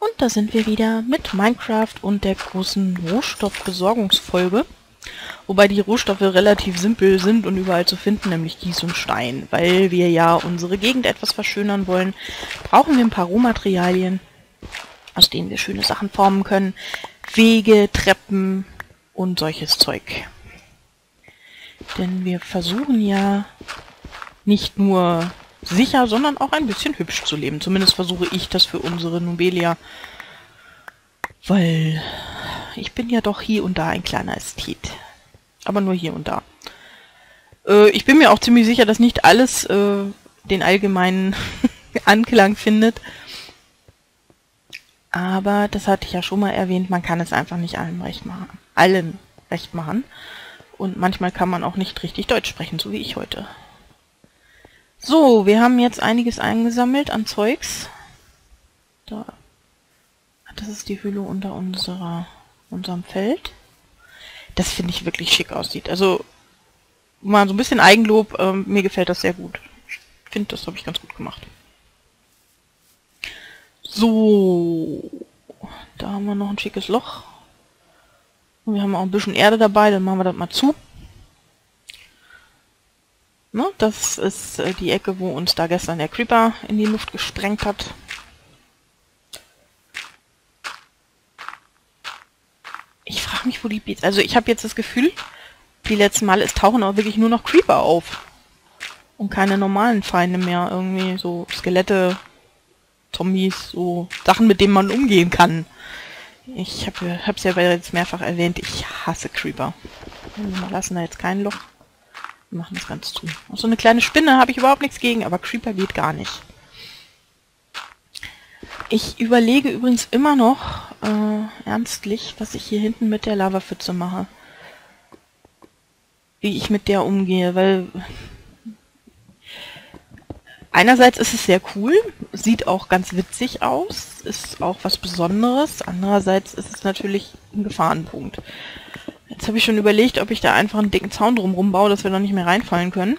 Und da sind wir wieder mit Minecraft und der großen Rohstoffbesorgungsfolge. Wobei die Rohstoffe relativ simpel sind und überall zu finden, nämlich Kies und Stein. Weil wir ja unsere Gegend etwas verschönern wollen, brauchen wir ein paar Rohmaterialien, aus denen wir schöne Sachen formen können. Wege, Treppen und solches Zeug. Denn wir versuchen ja nicht nur sicher, sondern auch ein bisschen hübsch zu leben. Zumindest versuche ich das für unsere Noobelia. Weil ich bin ja doch hier und da ein kleiner Ästhet. Aber nur hier und da. Ich bin mir auch ziemlich sicher, dass nicht alles den allgemeinen Anklang findet. Aber, das hatte ich ja schon mal erwähnt, man kann es einfach nicht allen recht machen. Und manchmal kann man auch nicht richtig Deutsch sprechen, so wie ich heute. So, wir haben jetzt einiges eingesammelt an Zeugs. Da. Das ist die Höhle unter unserem Feld. Das finde ich wirklich schick aussieht. Also, mal so ein bisschen Eigenlob, mir gefällt das sehr gut. Ich finde, das habe ich ganz gut gemacht. So, da haben wir noch ein schickes Loch. Und wir haben auch ein bisschen Erde dabei, dann machen wir das mal zu. Ne, das ist die Ecke, wo uns da gestern der Creeper in die Luft gesprengt hat. Ich frage mich, wo die Beats... Also ich habe jetzt das Gefühl, die letzten Male tauchen auch wirklich nur noch Creeper auf. Und keine normalen Feinde mehr. Irgendwie so Skelette, Zombies, so Sachen, mit denen man umgehen kann. Ich habe es ja jetzt mehrfach erwähnt, ich hasse Creeper. Wir lassen da jetzt kein Loch. Wir machen das ganz zu. Und so eine kleine Spinne habe ich überhaupt nichts gegen, aber Creeper geht gar nicht. Ich überlege übrigens immer noch ernstlich, was ich hier hinten mit der Lavapfütze mache. Wie ich mit der umgehe, weil... Einerseits ist es sehr cool, sieht auch ganz witzig aus, ist auch was Besonderes. Andererseits ist es natürlich ein Gefahrenpunkt. Jetzt habe ich schon überlegt, ob ich da einfach einen dicken Zaun drumherum baue, dass wir da nicht mehr reinfallen können.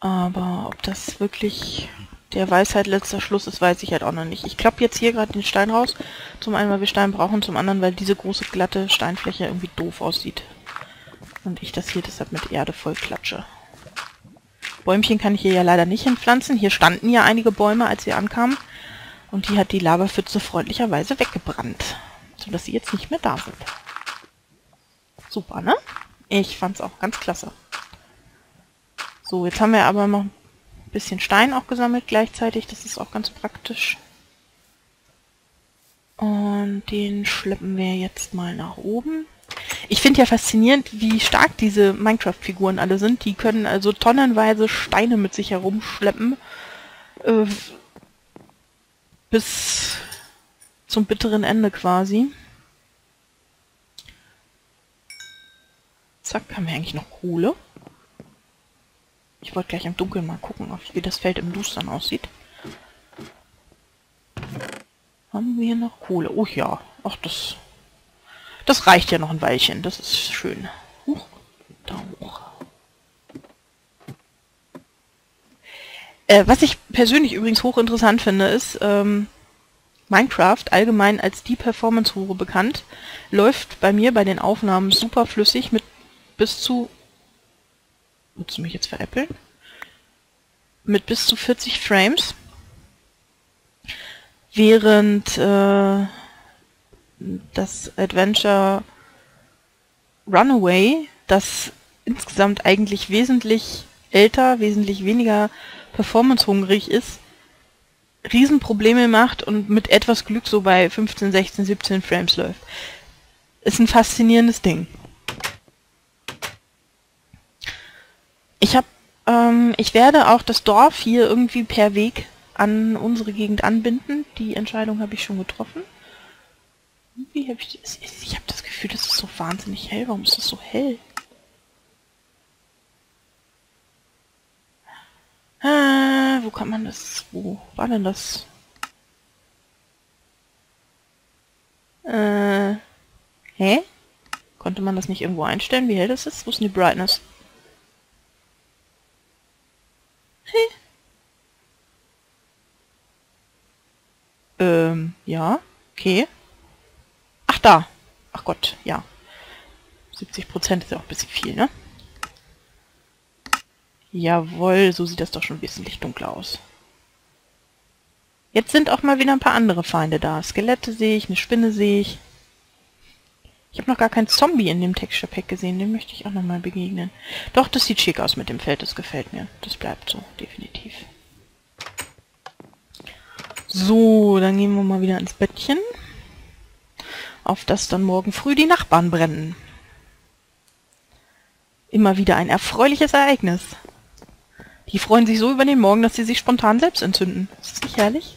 Aber ob das wirklich der Weisheit letzter Schluss ist, weiß ich halt auch noch nicht. Ich klappe jetzt hier gerade den Stein raus. Zum einen, weil wir Stein brauchen, zum anderen, weil diese große glatte Steinfläche irgendwie doof aussieht. Und ich das hier deshalb mit Erde voll klatsche. Bäumchen kann ich hier ja leider nicht hinpflanzen. Hier standen ja einige Bäume, als wir ankamen. Und die hat die Lavapfütze freundlicherweise weggebrannt. Sodass sie jetzt nicht mehr da sind. Super, ne? Ich fand's auch ganz klasse. So, jetzt haben wir aber noch ein bisschen Stein auch gesammelt gleichzeitig. Das ist auch ganz praktisch. Und den schleppen wir jetzt mal nach oben. Ich finde ja faszinierend, wie stark diese Minecraft-Figuren alle sind. Die können also tonnenweise Steine mit sich herumschleppen. Bis zum bitteren Ende quasi. Zack, haben wir eigentlich noch Kohle. Ich wollte gleich im Dunkeln mal gucken, wie das Feld im Dustern aussieht. Haben wir noch Kohle? Oh ja, ach das... Das reicht ja noch ein Weilchen, das ist schön. Huch, da hoch. Was ich persönlich übrigens hochinteressant finde, ist, Minecraft, allgemein als die Performance-Hure bekannt, läuft bei mir bei den Aufnahmen super flüssig mit bis zu... Willst du mich jetzt veräppeln? Mit bis zu 40 Frames. Während... das Adventure Runaway, das insgesamt eigentlich wesentlich älter, wesentlich weniger performancehungrig ist, Riesenprobleme macht und mit etwas Glück so bei 15, 16, 17 Frames läuft. Ist ein faszinierendes Ding. Ich werde auch das Dorf hier irgendwie per Weg an unsere Gegend anbinden. Die Entscheidung habe ich schon getroffen. Ich habe das Gefühl, das ist so wahnsinnig hell. Warum ist das so hell? Wo kann man das... Wo war denn das? Hä? Konnte man das nicht irgendwo einstellen, wie hell das ist? Wo ist denn die Brightness? Hä? Ja, okay. Ach, da. Ach Gott, ja. 70% ist ja auch ein bisschen viel, ne? Jawohl, so sieht das doch schon wesentlich dunkler aus. Jetzt sind auch mal wieder ein paar andere Feinde da. Skelette sehe ich, eine Spinne sehe ich. Ich habe noch gar keinen Zombie in dem Texture Pack gesehen. Dem möchte ich auch nochmal begegnen. Doch, das sieht schick aus mit dem Feld. Das gefällt mir. Das bleibt so, definitiv. So, dann gehen wir mal wieder ins Bettchen. Auf das dann morgen früh die Nachbarn brennen. Immer wieder ein erfreuliches Ereignis. Die freuen sich so über den Morgen, dass sie sich spontan selbst entzünden. Ist das nicht herrlich?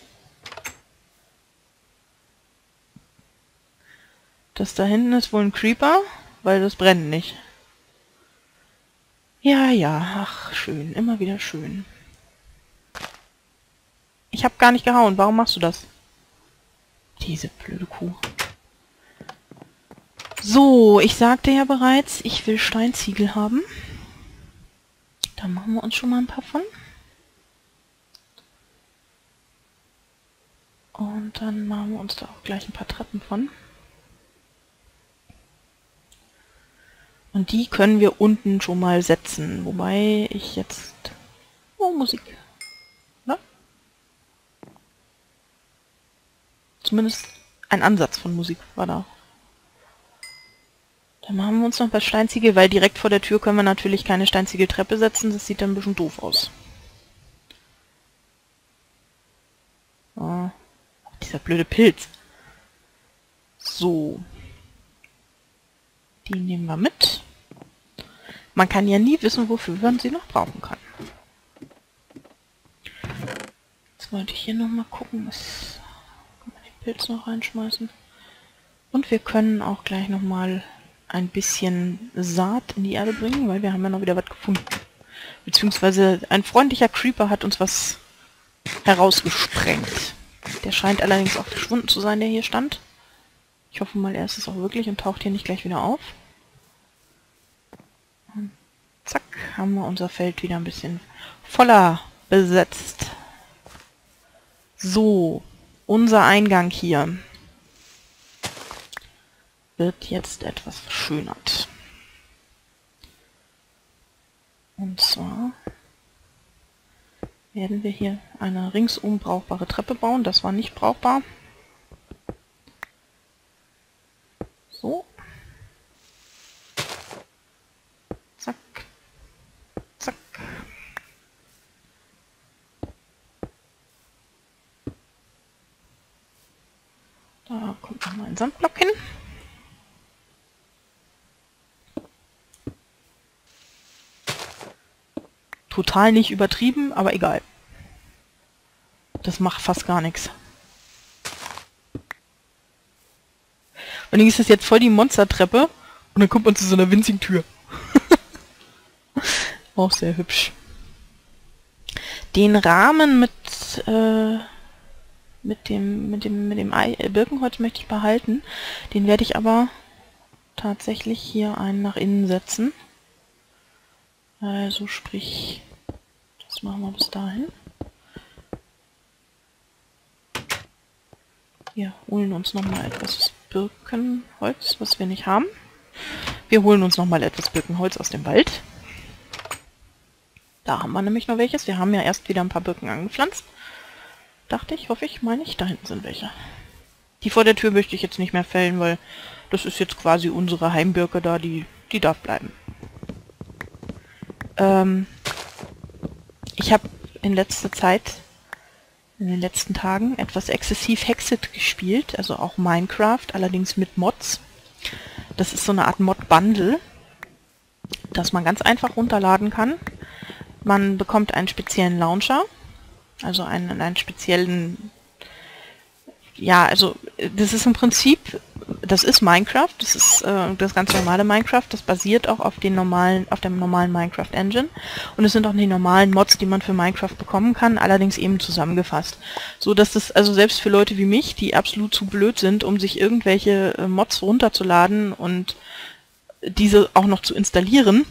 Das da hinten ist wohl ein Creeper, weil das brennt nicht. Ja, ja, ach, schön, immer wieder schön. Ich habe gar nicht gehauen, warum machst du das? Diese blöde Kuh. So, ich sagte ja bereits, ich will Steinziegel haben. Da machen wir uns schon mal ein paar von. Und dann machen wir uns da auch gleich ein paar Treppen von. Und die können wir unten schon mal setzen. Wobei ich jetzt... Oh, Musik. Na? Zumindest ein Ansatz von Musik war da. Dann machen wir uns noch ein paar Steinziegel, weil direkt vor der Tür können wir natürlich keine Steinziegeltreppe setzen. Das sieht dann ein bisschen doof aus. Oh, dieser blöde Pilz. So. Die nehmen wir mit. Man kann ja nie wissen, wofür man sie noch brauchen kann. Jetzt wollte ich hier nochmal gucken, was kann man den Pilz noch reinschmeißen. Und wir können auch gleich nochmal ein bisschen Saat in die Erde bringen, weil wir haben ja noch wieder was gefunden. Beziehungsweise ein freundlicher Creeper hat uns was herausgesprengt. Der scheint allerdings auch verschwunden zu sein, der hier stand. Ich hoffe mal, er ist es auch wirklich und taucht hier nicht gleich wieder auf. Und zack, haben wir unser Feld wieder ein bisschen voller besetzt. So, unser Eingang hier wird jetzt etwas verschönert. Und zwar werden wir hier eine ringsum brauchbare Treppe bauen. Das war nicht brauchbar. So. Zack. Zack. Da kommt nochmal ein Sandblock hin. Total nicht übertrieben, aber egal. Das macht fast gar nichts. Und dann ist das jetzt voll die Monstertreppe und dann kommt man zu so einer winzigen Tür. Auch sehr hübsch. Den Rahmen mit dem Birkenholz möchte ich behalten. Den werde ich aber tatsächlich hier einen nach innen setzen. Also sprich, das machen wir bis dahin. Wir holen uns nochmal etwas Birkenholz, was wir nicht haben. Wir holen uns nochmal etwas Birkenholz aus dem Wald. Da haben wir nämlich noch welches. Wir haben ja erst wieder ein paar Birken angepflanzt. Dachte ich, hoffe ich, meine ich, da hinten sind welche. Die vor der Tür möchte ich jetzt nicht mehr fällen, weil das ist jetzt quasi unsere Heimbirke da, die darf bleiben. Ich habe in letzter Zeit, in den letzten Tagen, etwas exzessiv Hexxit gespielt, also auch Minecraft, allerdings mit Mods. Das ist so eine Art Mod-Bundle, das man ganz einfach runterladen kann. Man bekommt einen speziellen Launcher, also einen speziellen... Ja, also das ist im Prinzip... Das ist Minecraft, das ist das ganz normale Minecraft, das basiert auch auf der normalen Minecraft Engine und es sind auch die normalen Mods, die man für Minecraft bekommen kann, allerdings eben zusammengefasst. So dass das, also selbst für Leute wie mich, die absolut zu blöd sind, um sich irgendwelche Mods runterzuladen und diese auch noch zu installieren,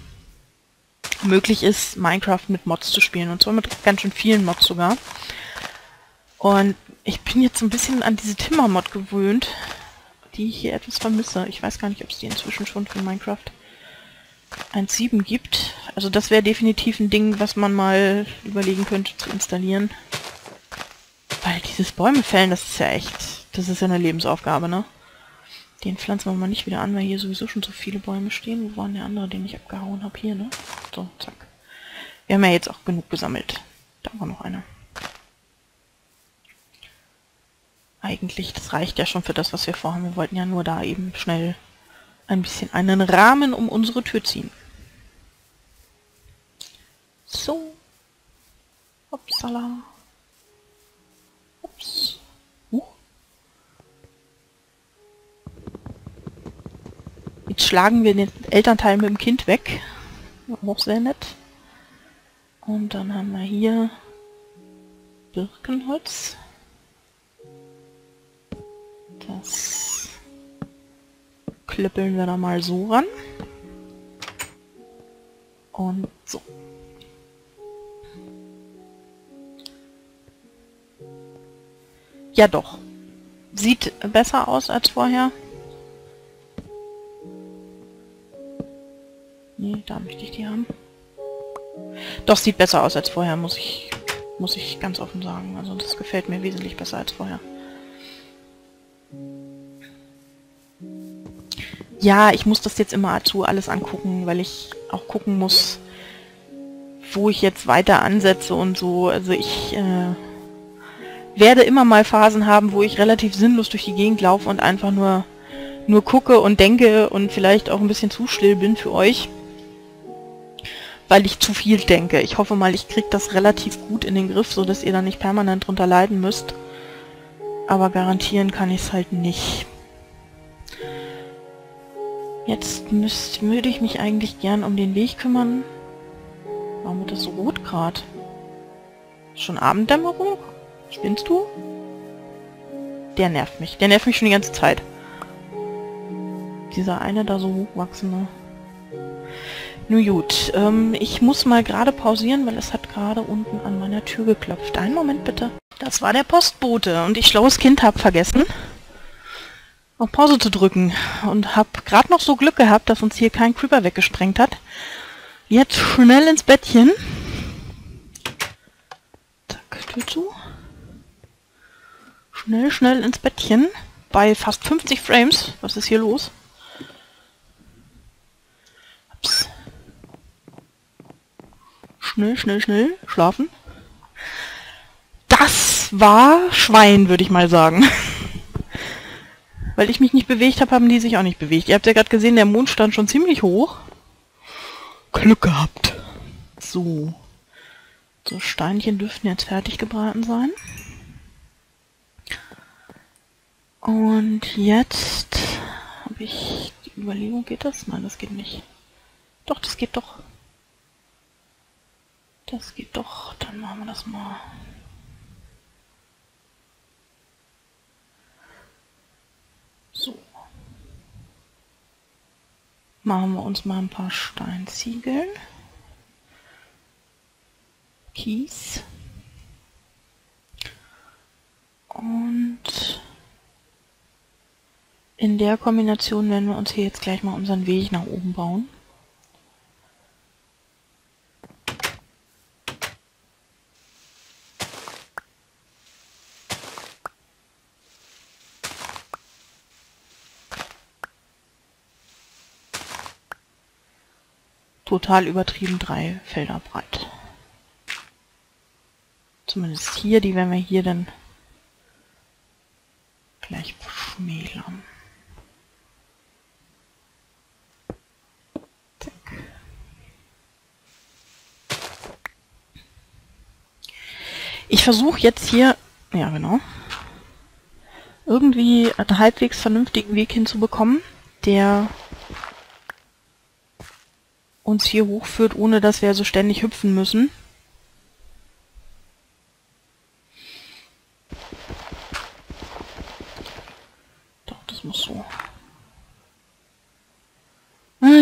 möglich ist, Minecraft mit Mods zu spielen und zwar mit ganz schön vielen Mods sogar. Und Ich bin jetzt ein bisschen an diese Timmer-Mod gewöhnt, die ich hier etwas vermisse. Ich weiß gar nicht, ob es die inzwischen schon für Minecraft 1.7 gibt. Also das wäre definitiv ein Ding, was man mal überlegen könnte zu installieren. Weil dieses Bäume fällen, das ist ja echt, das ist ja eine Lebensaufgabe, ne? Den pflanzen wir mal nicht wieder an, weil hier sowieso schon so viele Bäume stehen. Wo war denn der andere, den ich abgehauen habe? Hier, ne? So, zack. Wir haben ja jetzt auch genug gesammelt. Da war noch einer. Eigentlich, das reicht ja schon für das, was wir vorhaben. Wir wollten ja nur da eben schnell ein bisschen einen Rahmen um unsere Tür ziehen. So. Upsala. Ups. Jetzt schlagen wir den Elternteil mit dem Kind weg. Auch sehr nett. Und dann haben wir hier Birkenholz. Das klöppeln wir da mal so ran. Und so. Ja doch. Sieht besser aus als vorher. Nee, da möchte ich die haben. Doch, sieht besser aus als vorher, muss ich ganz offen sagen. Also das gefällt mir wesentlich besser als vorher. Ja, ich muss das jetzt immer zu alles angucken, weil ich auch gucken muss, wo ich jetzt weiter ansetze und so. Also ich werde immer mal Phasen haben, wo ich relativ sinnlos durch die Gegend laufe und einfach nur gucke und denke und vielleicht auch ein bisschen zu still bin für euch. Weil ich zu viel denke. Ich hoffe mal, ich kriege das relativ gut in den Griff, sodass ihr da nicht permanent drunter leiden müsst. Aber garantieren kann ich es halt nicht. Jetzt würde ich mich eigentlich gern um den Weg kümmern. Warum wird das so rot gerade? Ist schon Abenddämmerung? Spinnst du? Der nervt mich. Der nervt mich schon die ganze Zeit. Dieser eine da so hochwachsende. Nun gut, ich muss mal gerade pausieren, weil es hat gerade unten an meiner Tür geklopft. Einen Moment bitte. Das war der Postbote und ich, schlaues Kind, habe vergessen, auf Pause zu drücken. Und habe gerade noch so Glück gehabt, dass uns hier kein Creeper weggesprengt hat. Jetzt schnell ins Bettchen. Zack, Tür zu. Schnell, schnell ins Bettchen. Bei fast 50 Frames. Was ist hier los? Ups. Schnell, schnell, schnell. Schlafen. Das war Schwein, würde ich mal sagen. Weil ich mich nicht bewegt habe, haben die sich auch nicht bewegt. Ihr habt ja gerade gesehen, der Mond stand schon ziemlich hoch. Glück gehabt. So. So, Steinchen dürften jetzt fertig gebraten sein. Und jetzt habe ich die Überlegung, geht das? Nein, das geht nicht. Doch, das geht doch. Das geht doch, dann machen wir das mal. So. Machen wir uns mal ein paar Steinziegeln. Kies. Und in der Kombination werden wir uns hier jetzt gleich mal unseren Weg nach oben bauen. Total übertrieben 3 Felder breit. Zumindest hier, die werden wir hier dann gleich beschmälern. Zack. Ich versuche jetzt hier, ja genau, irgendwie einen halbwegs vernünftigen Weg hinzubekommen, der uns hier hochführt, ohne dass wir so ständig hüpfen müssen. Doch, das muss so.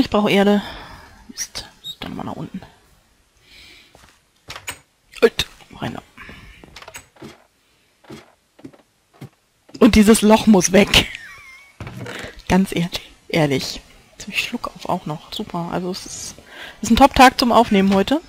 Ich brauche Erde. Mist, dann mal nach unten. Rein da. Und dieses Loch muss weg. Ganz ehrlich. Ehrlich. Jetzt habe ich Schluck auf auch noch. Super. Also es ist ein Top-Tag zum Aufnehmen heute.